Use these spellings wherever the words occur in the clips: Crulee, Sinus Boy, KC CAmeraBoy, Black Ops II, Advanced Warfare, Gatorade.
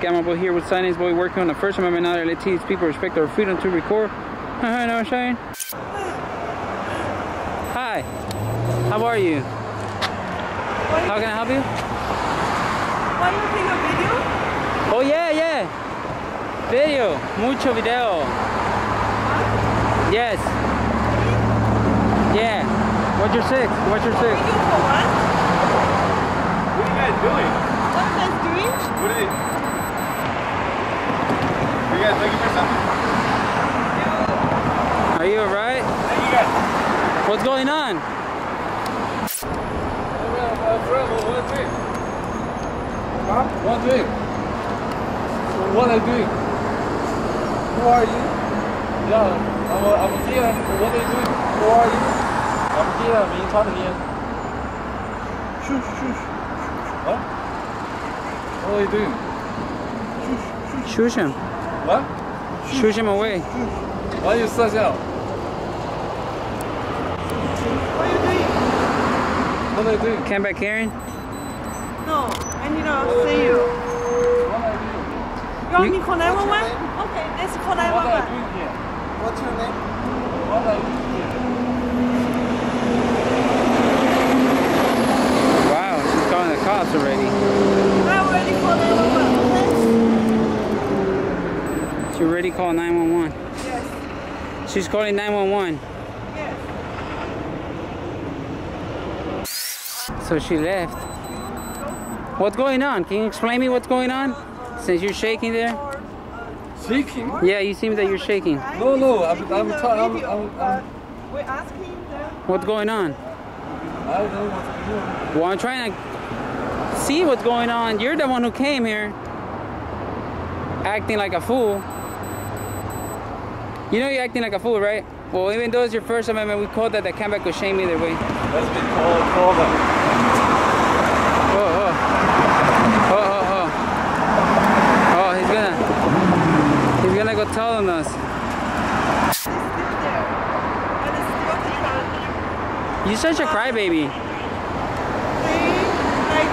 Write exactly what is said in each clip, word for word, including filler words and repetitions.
K C CAmeraBoy here with Sinus Boy, working on the First Amendment now that lets these people respect their freedom to record. Hi, now I'm Shane. Hi, how are you? How can I help you? Why do you take a video? Oh yeah, yeah. Video, mucho video. Huh? Yes. Yeah. What's your six? What's your six? Video for what? What are you guys doing? What are you guys doing? What are they? Are you guys looking for something? Yeah. Are you alright? Hey, you guys. What's going on? What are you doing? Huh? What are you doing? What are you doing? Who are you? Yeah, I'm, I'm here. What are you doing? Who are you? I'm here. I'm talking to you. Shush, shush. What? What are you doing? Shush, shush. Shush him. What? Shush, shush him away. Shush. Why are you such out? What are you doing? What are you doing? Came back, Karen? No, I need to see you. What are you doing? You want me to call nine one one? Okay, let's call nine one one. What are you doing here? What's your name? What are you doing here? Wow, she's calling the cops already. I already called nine one one, okay? She already called nine one one. Yes. She's calling nine one one. Yes. So she left. What's going on? Can you explain me what's going on? Since you're shaking there? Shaking? Yeah, you seem that you're shaking. No, no, I'm I'm, I'm, I'm, I'm We're asking them. What's going on? I don't know what's going on. Well, I'm trying to see what's going on. You're the one who came here acting like a fool. You know you're acting like a fool, right? Well, even though it's your First Amendment, we call that the comeback with shame either way. That's been called callback. Telling us. It's still there, but it's still there. You're such a crybaby. Like a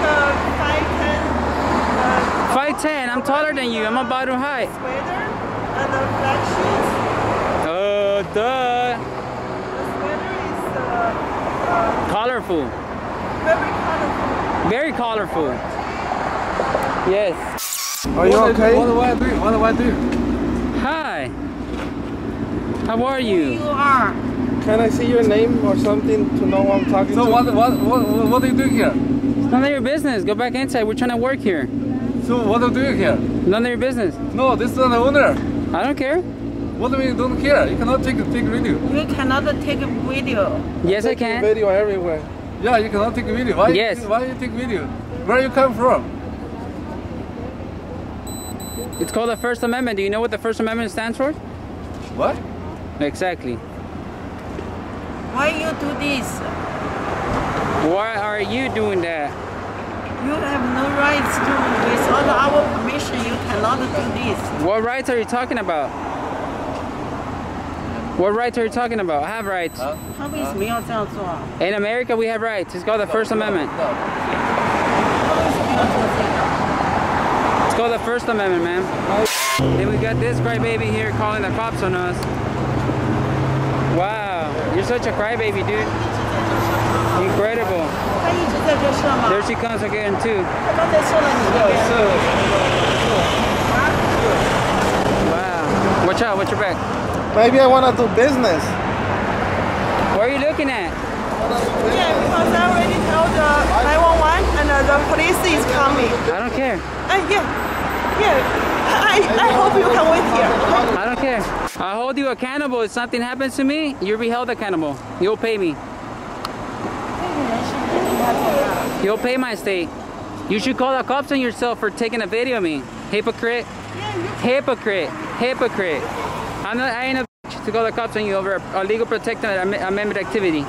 five ten. five ten. I'm taller than you. I'm about to height. Sweater and the black shoes. Oh, duh. The sweater is uh, uh, colorful. Very colorful. Very colorful. Yes. Are you okay? What do I do? What do I do? Hi. How are you? You are. Can I see your name or something to know I'm talking so to? So what, what what what are you doing here? It's none of your business. Go back inside. We're trying to work here. So what are you doing here? None of your business. No, this is not the owner. I don't care. What do you don't care? You cannot take take video. You cannot take video. Yes, I can. Video everywhere. Yeah, you cannot take video. Why? Yes. You, why you take video? Where you come from? It's called the First Amendment. Do you know what the First Amendment stands for? What? Exactly. Why you do this? Why are you doing that? You have no rights to. Without our permission, you cannot do this. What rights are you talking about? What rights are you talking about? I have rights. Huh? Huh? In America, we have rights. It's called the First Amendment. It's called the First Amendment, man. Then we got this crybaby here calling the cops on us. Wow, you're such a crybaby, dude. Incredible. There she comes again, too. Wow. Watch out, watch your back. Maybe I want to do business. What are you looking at? Yeah, because I already told the nine one one and the police is coming. I don't care. Uh, yeah, yeah. I, I hope you can wait here. Okay? I don't care. I hold you accountable. If something happens to me, you'll be held accountable. You'll pay me. You'll pay my state. You should call the cops on yourself for taking a video of me. Hypocrite. Hypocrite. Hypocrite. I'm not. I ain't a bitch to call the cops on you over a legal protected amendment activity.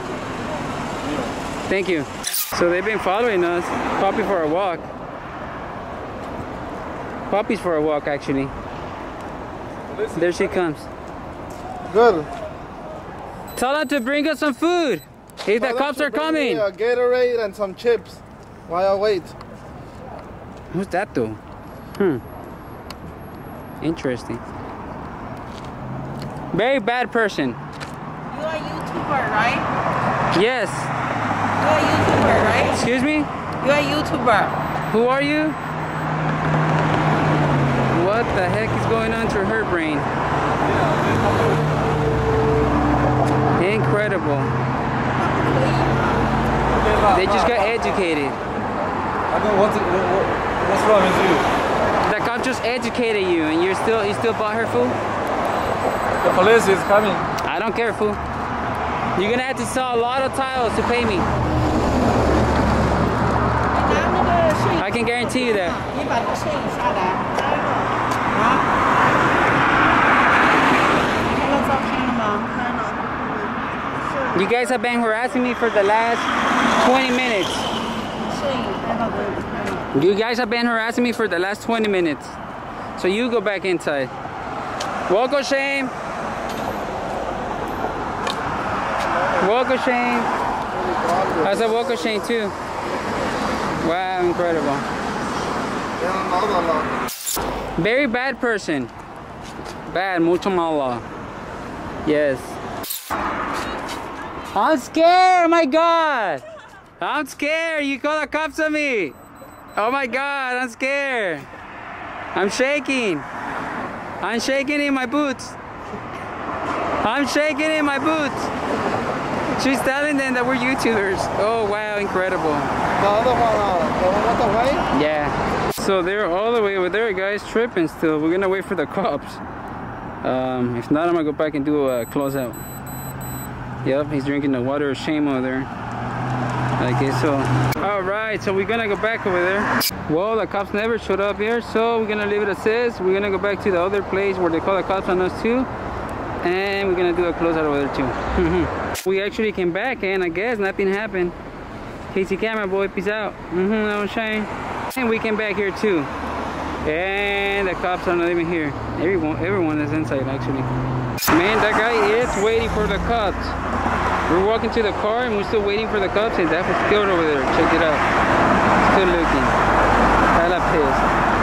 Thank you. So they've been following us. Poppy for a walk. Puppies for a walk, actually. Listen, there she comes. Good. Tell her to bring us some food. Hey, the cops are coming. A Gatorade and some chips while I wait. Who's that, though? Hmm. Interesting. Very bad person. You are a YouTuber, right? Yes. You are a YouTuber, right? Excuse me? You are a YouTuber. Who are you? What the heck is going on to her brain? Incredible. They just got educated. I don't want to, what, what's wrong with you? The cop just educated you and you're still, you still bought her, fool? The police is coming. I don't care, fool. You're gonna have to sell a lot of tiles to pay me. I can guarantee you that. You guys have been harassing me for the last twenty minutes. You guys have been harassing me for the last twenty minutes. So you go back inside. Welcome, Shane. Welcome, Shane. I said welcome, Shane, too. Wow, incredible. Very bad person. Bad, mucho malo. Yes. I'm scared, oh my God. I'm scared, you call the cops on me. Oh my God, I'm scared. I'm shaking. I'm shaking in my boots. I'm shaking in my boots. She's telling them that we're YouTubers. Oh wow, incredible. The other one, uh, the way? Yeah. So they're all the way over there, guys, tripping still. We're gonna wait for the cops. Um, if not, I'm gonna go back and do a closeout. Yep, he's drinking the water of shame over there. Okay, so. All right, so we're gonna go back over there. Well, the cops never showed up here, so we're gonna leave it as this. We're gonna go back to the other place where they call the cops on us too. And we're gonna do a closeout over there too. We actually came back and I guess nothing happened. K C Camera Boy, peace out. Mm-hmm, that was shiny. And we came back here too. And the cops are not even here. Everyone, everyone is inside actually. Man, that guy is waiting for the cops. We're walking to the car and we're still waiting for the cops and that was killed over there. Check it out. Still looking. Hella pissed.